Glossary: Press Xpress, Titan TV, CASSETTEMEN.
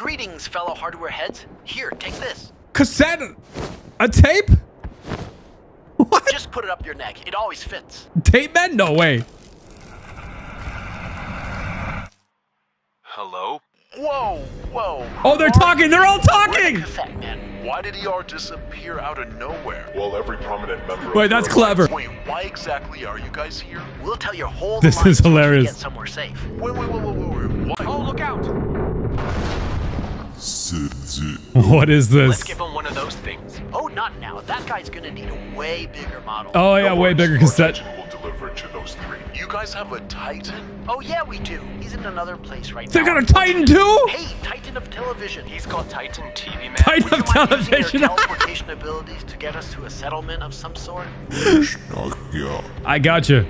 Greetings, fellow hardware heads. Here, take this. Cassette? A tape? What? Just put it up your neck. It always fits. Tape man? No way. Hello? Whoa, whoa. Oh, they're talking. They're all talking. Cassette man. Why did ER disappear out of nowhere? Well, every prominent member. Wait, that's clever. Wait, why exactly are you guys here? We'll tell your whole. This is hilarious. Get somewhere safe. Wait. Oh, look out. What is this? Let's give him one of those things. Oh, not now. That guy's gonna need a way bigger model. Oh yeah, way bigger cassette. We'll deliver it to those three. You guys have a Titan? Oh yeah, we do. He's in another place right now. They got a Titan too? Hey, Titan of television. He's called Titan TV, man. Titan of television. Teleportation abilities to get us to a settlement of some sort. I got you.